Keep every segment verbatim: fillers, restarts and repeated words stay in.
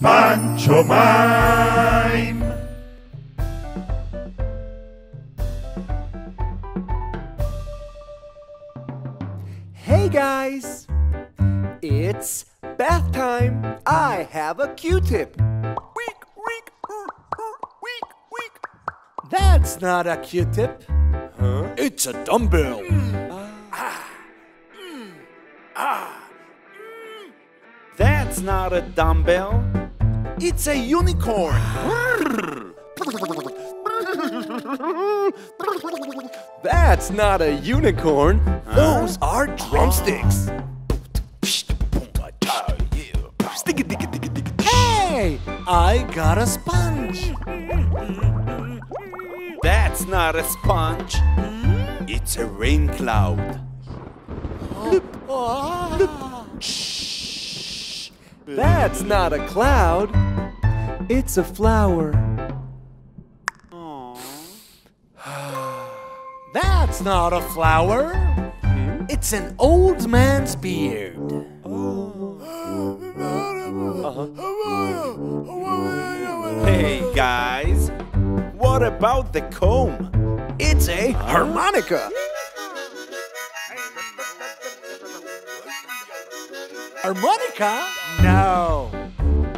Pancho Mime. Hey guys, it's bath time. I have a Q-tip. Weak, weak, weak, weak. That's not a Q-tip. Huh? It's a dumbbell. Mm. Ah. Mm. Ah. Mm. That's not a dumbbell. It's a unicorn. That's not a unicorn. Huh? Those are drumsticks. Hey, I got a sponge. That's not a sponge. It's a rain cloud. That's not a cloud. It's a flower. That's not a flower. Hmm? It's an old man's beard. Oh. Uh-huh. Hey guys, what about the comb? It's a harmonica. Harmonica? No.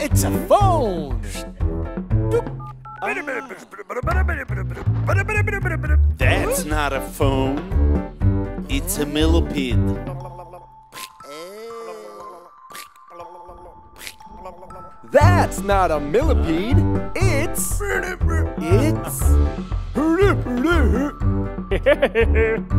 It's a phone. That's not a phone. It's a millipede. That's not a millipede. It's... It's...